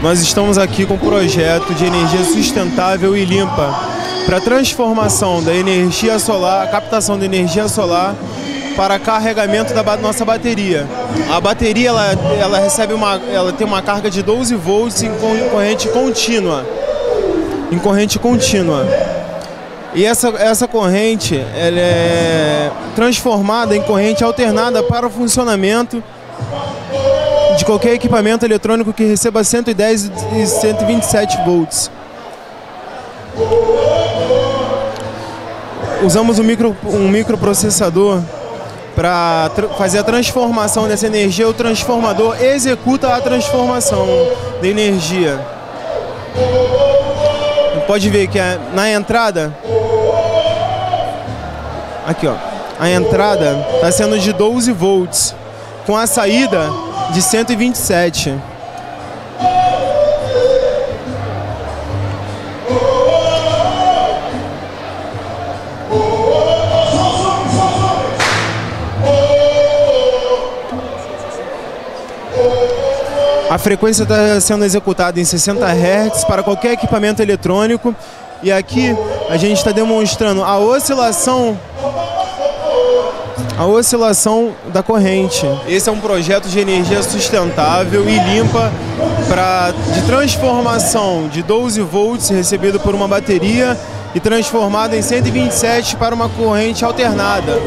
Nós estamos aqui com o projeto de energia sustentável e limpa para a transformação da energia solar, a captação da energia solar para carregamento da nossa bateria. A bateria ela tem uma carga de 12 volts em corrente contínua. E essa corrente ela é transformada em corrente alternada para o funcionamento de qualquer equipamento eletrônico que receba 110 e 127 volts. Usamos um microprocessador para fazer a transformação dessa energia. O transformador executa a transformação da energia. Pode ver que na entrada, aqui ó, a entrada está sendo de 12 volts, com a saída de 127. A frequência está sendo executada em 60 Hz para qualquer equipamento eletrônico. E aqui a gente está demonstrando a oscilação da corrente. Esse é um projeto de energia sustentável e limpa de transformação de 12 volts recebido por uma bateria e transformado em 127 para uma corrente alternada.